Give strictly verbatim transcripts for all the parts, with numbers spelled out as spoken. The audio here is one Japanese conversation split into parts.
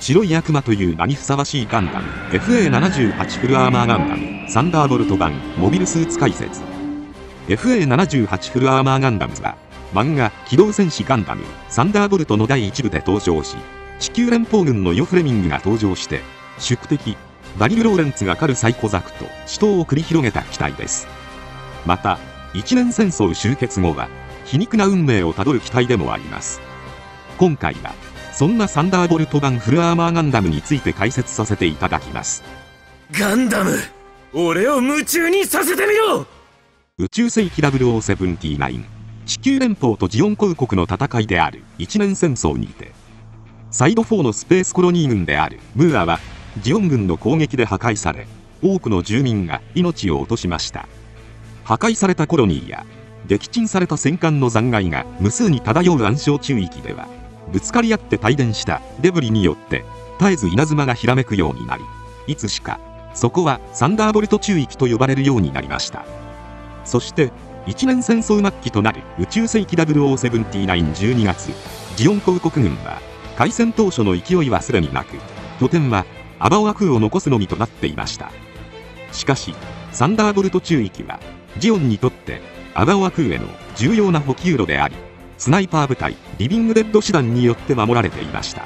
白い悪魔という名にふさわしいガンダム エフエーななじゅうはち フルアーマーガンダムサンダーボルト版モビルスーツ解説。 エフエーななじゅうはち フルアーマーガンダムは漫画機動戦士ガンダムサンダーボルトのだいいち部で登場し、地球連邦軍のヨ・フレミングが登場して宿敵ダリル・ローレンツが狩るサイコザクと死闘を繰り広げた機体です。また一年戦争終結後は皮肉な運命をたどる機体でもあります。今回はそんなサンダーボルト版フルアーマーガンダムについて解説させていただきます。ガンダム、俺を夢中にさせてみろ。宇宙世紀ゼロゼロななきゅう、地球連邦とジオン公国の戦いである一年戦争にて、サイドフォーのスペースコロニー軍であるムーアはジオン軍の攻撃で破壊され、多くの住民が命を落としました。破壊されたコロニーや撃沈された戦艦の残骸が無数に漂う暗礁宙域では、ぶつかり合って帯電したデブリによって絶えず稲妻がひらめくようになり、いつしかそこはサンダーボルト宙域と呼ばれるようになりました。そして一年戦争末期となる宇宙世紀ゼロゼロななきゅうじゅうにがつ、ジオン公国軍は開戦当初の勢いはすでになく、拠点はアバオア空を残すのみとなっていました。しかしサンダーボルト宙域はジオンにとってアバオア空への重要な補給路であり、スナイパー部隊リビングデッド師団によって守られていました。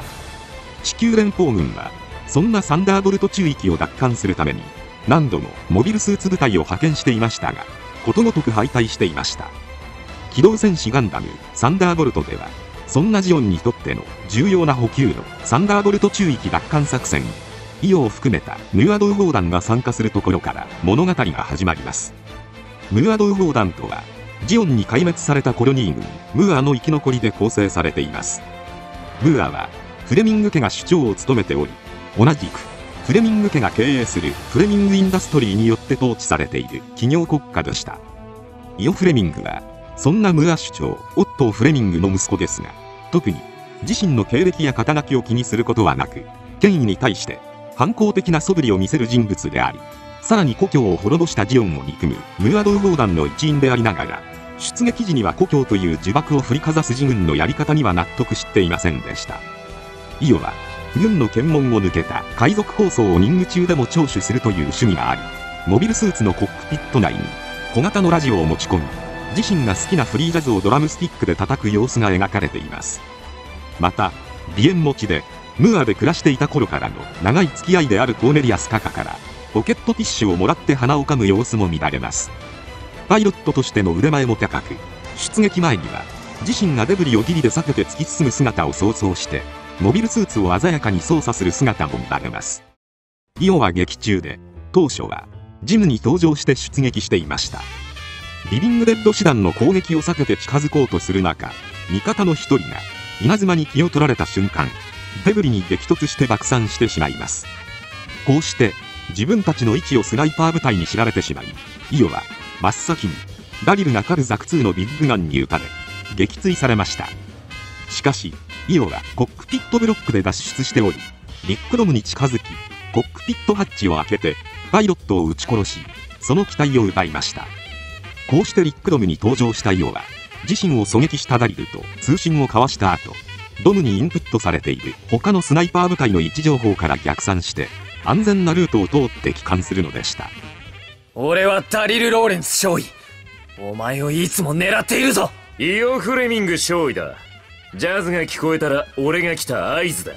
地球連邦軍はそんなサンダーボルト宙域を奪還するために何度もモビルスーツ部隊を派遣していましたが、ことごとく敗退していました。機動戦士ガンダムサンダーボルトではそんなジオンにとっての重要な補給路サンダーボルト宙域奪還作戦イオを含めたムーア同胞団が参加するところから物語が始まります。ムーア同胞団とはジオンに壊滅されたコロニー軍ムーアの生き残りで構成されています。ムーアはフレミング家が首長を務めており、同じくフレミング家が経営するフレミングインダストリーによって統治されている企業国家でした。イオ・フレミングはそんなムーア首長オットー・フレミングの息子ですが、特に自身の経歴や肩書きを気にすることはなく、権威に対して反抗的な素振りを見せる人物であり、さらに故郷を滅ぼしたジオンを憎むムーア同胞団の一員でありながら、出撃時には故郷という呪縛を振りかざす自軍のやり方には納得していませんでした。イオは軍の検問を抜けた海賊構想を任務中でも聴取するという趣味があり、モビルスーツのコックピット内に小型のラジオを持ち込み、自身が好きなフリージャズをドラムスティックで叩く様子が描かれています。また鼻炎持ちでムーアで暮らしていた頃からの長い付き合いであるコーネリアス・カカからポケットティッシュをもらって鼻をかむ様子も見られます。パイロットとしての腕前も高く、出撃前には自身がデブリをギリで避けて突き進む姿を想像してモビルスーツを鮮やかに操作する姿も見られます。イオは劇中で当初はジムに登場して出撃していました。リビングデッド師団の攻撃を避けて近づこうとする中、味方の一人が稲妻に気を取られた瞬間、デブリに激突して爆散してしまいます。こうして自分たちの位置をスナイパー部隊に知られてしまい、イオは真っ先にダリルが狩るザクツーのビッグガンに撃たれ撃墜されました。しかしイオはコックピットブロックで脱出しており、リックドムに近づきコックピットハッチを開けてパイロットを撃ち殺し、その機体を奪いました。こうしてリックドムに登場したイオは自身を狙撃したダリルと通信を交わした後、ドムにインプットされている他のスナイパー部隊の位置情報から逆算して安全なルートを通って帰還するのでした。俺はダリル・ローレンス少尉、お前をいつも狙っているぞ。イオ・フレミング少尉だ。ジャズが聞こえたら俺が来た合図だ。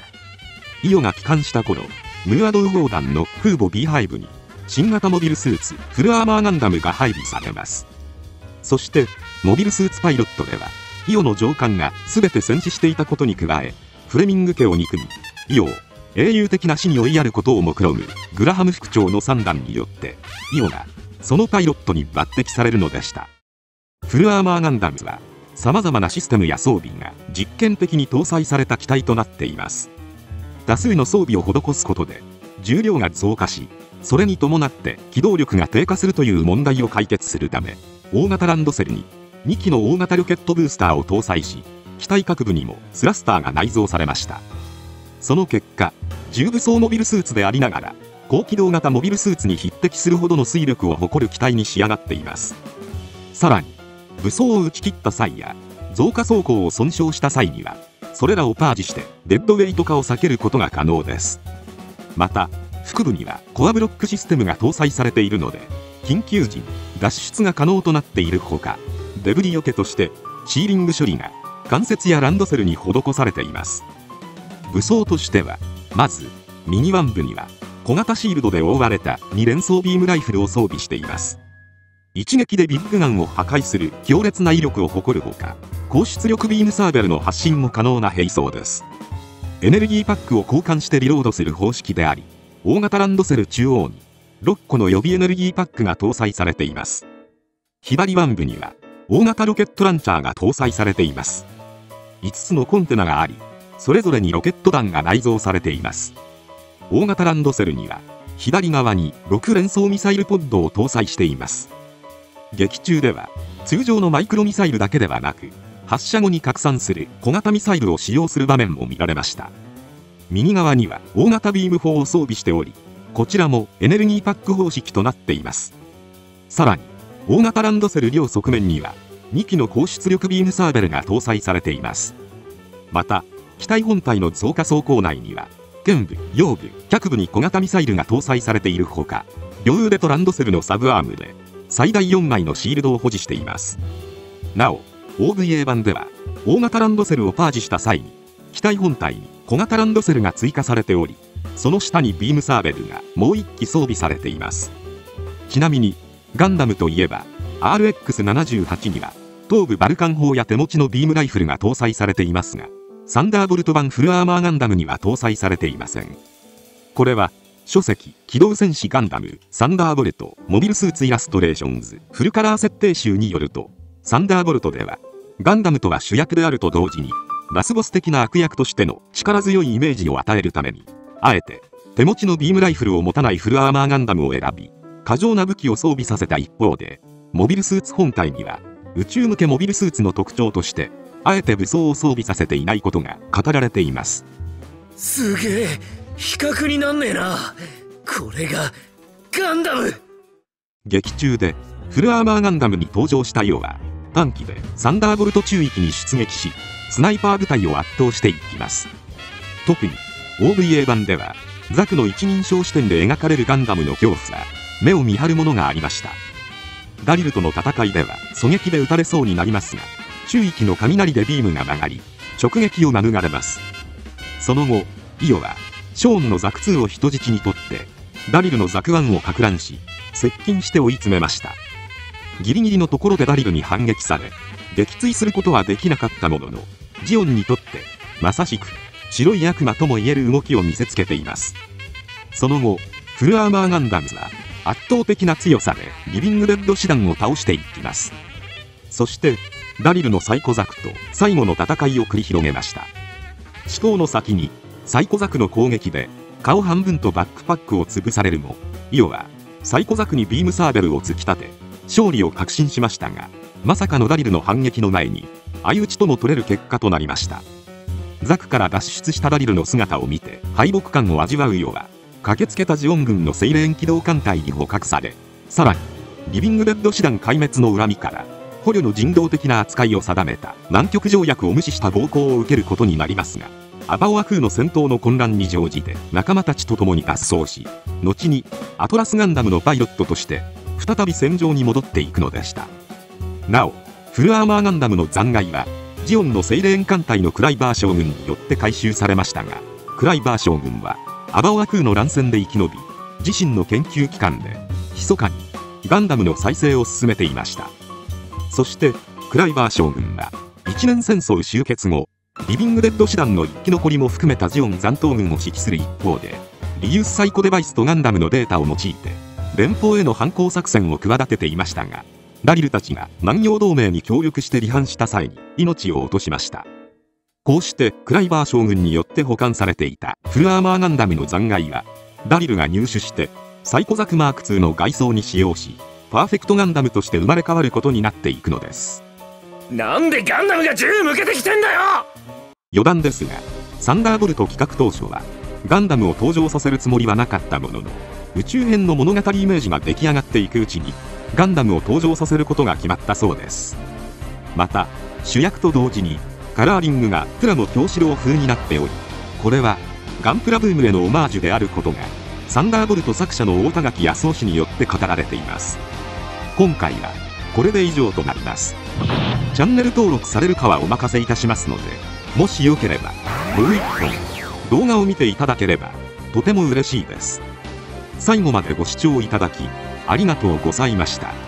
イオが帰還した頃、ムーア同胞団の空母ビーハイブに新型モビルスーツフルアーマーガンダムが配備されます。そしてモビルスーツパイロットではイオの上官が全て戦死していたことに加え、フレミング家を憎みイオを英雄的な死に追いやることを目論むグラハム副長の算段によってイオがそのパイロットに抜擢されるのでした。フルアーマーガンダムはさまざまなシステムや装備が実験的に搭載された機体となっています。多数の装備を施すことで重量が増加し、それに伴って機動力が低下するという問題を解決するため、大型ランドセルににきの大型ロケットブースターを搭載し、機体各部にもスラスターが内蔵されました。その結果、重武装モビルスーツでありながら高機動型モビルスーツに匹敵するほどの推力を誇る機体に仕上がっています。さらに武装を打ち切った際や増加装甲を損傷した際にはそれらをパージしてデッドウェイト化を避けることが可能です。また腹部にはコアブロックシステムが搭載されているので、緊急時脱出が可能となっているほか、デブリ除けとしてシーリング処理が関節やランドセルに施されています。武装としてはまず右腕部には小型シールドで覆われたに連装ビームライフルを装備しています。一撃でビッグガンを破壊する強烈な威力を誇るほか、高出力ビームサーベルの発進も可能な兵装です。エネルギーパックを交換してリロードする方式であり、大型ランドセル中央にろっこの予備エネルギーパックが搭載されています。左腕部には大型ロケットランチャーが搭載されています。いつつのコンテナがあり、それぞれにロケット弾が内蔵されています。大型ランドセルには左側にろく連装ミサイルポッドを搭載しています。劇中では通常のマイクロミサイルだけではなく、発射後に拡散する小型ミサイルを使用する場面も見られました。右側には大型ビーム砲を装備しており、こちらもエネルギーパック方式となっています。さらに大型ランドセル両側面にはにきの高出力ビームサーベルが搭載されています。また機体本体の増加装甲内には剣部、腰部、脚部に小型ミサイルが搭載されているほか、両腕とランドセルのサブアームで最大よんまいのシールドを保持しています。なお オーブイエー 版では大型ランドセルをパージした際に機体本体に小型ランドセルが追加されており、その下にビームサーベルがもういっき装備されています。ちなみにガンダムといえば アールエックスななじゅうはち には東部バルカン砲や手持ちのビームライフルが搭載されていますが、サンダーボルト版フルアーマーガンダムには搭載されていません。これは書籍機動戦士ガンダムサンダーボルトモビルスーツイラストレーションズフルカラー設定集によると、サンダーボルトではガンダムとは主役であると同時にラスボス的な悪役としての力強いイメージを与えるために、あえて手持ちのビームライフルを持たないフルアーマーガンダムを選び、過剰な武器を装備させた一方で、モビルスーツ本体には宇宙向けモビルスーツの特徴としてあえて武装を装備させていないことが語られています。すげえ、比較になんねえな。これがガンダム。劇中でフルアーマーガンダムに登場したイオは短期でサンダーボルト中域に出撃し、スナイパー部隊を圧倒していきます。特に オーブイエー 版ではザクの一人称視点で描かれるガンダムの恐怖は目を見張るものがありました。ダリルとの戦いでは狙撃で撃たれそうになりますが、中域の雷でビームが曲がり直撃を免れます。その後イオはショーンのザクツーを人質にとってダリルのザクワンを撹乱し、接近して追い詰めました。ギリギリのところでダリルに反撃され撃墜することはできなかったものの、ジオンにとってまさしく白い悪魔ともいえる動きを見せつけています。その後フルアーマーガンダムは圧倒的な強さでリビングデッド師団を倒していきます。そしてダリルのサイコザクと最後の戦いを繰り広げました。死闘の先にサイコザクの攻撃で顔半分とバックパックを潰されるも、イオはサイコザクにビームサーベルを突き立て勝利を確信しましたが、まさかのダリルの反撃の前に相打ちとも取れる結果となりました。ザクから脱出したダリルの姿を見て敗北感を味わうイオは、駆けつけたジオン軍のセイレーン機動艦隊に捕獲され、さらにリビングデッド師団壊滅の恨みから捕虜の人道的な扱いを定めた南極条約を無視した暴行を受けることになりますが、アバオア風の戦闘の混乱に乗じて仲間たちと共に脱走し、後にアトラスガンダムのパイロットとして再び戦場に戻っていくのでした。なおフルアーマーガンダムの残骸はジオンのセイレーン艦隊のクライバー将軍によって回収されましたが、クライバー将軍はアバオア空の乱戦で生き延び、自身の研究機関で密かにガンダムの再生を進めていました。そしてクライバー将軍はいちねん戦争終結後、リビングデッド師団の生き残りも含めたジオン残党軍を指揮する一方で、リユースサイコデバイスとガンダムのデータを用いて連邦への反抗作戦を企てていましたが、ダリルたちが南洋同盟に協力して離反した際に命を落としました。こうしてクライバー将軍によって保管されていたフルアーマーガンダムの残骸はダリルが入手してサイコザクマークツーの外装に使用し、パーフェクトガンダムとして生まれ変わることになっていくのです。なんでガンダムが銃向けてきてんだよ。余談ですが、サンダーボルト企画当初はガンダムを登場させるつもりはなかったものの、宇宙編の物語イメージが出来上がっていくうちにガンダムを登場させることが決まったそうです。また主役と同時にカラーリングがプラの京四郎風になっており、これはガンプラブームへのオマージュであることがサンダーボルト作者の大田垣康夫氏によって語られています。今回はこれで以上となります。チャンネル登録されるかはお任せいたしますので、もしよければもういっぽん動画を見ていただければとても嬉しいです。最後までご視聴いただきありがとうございました。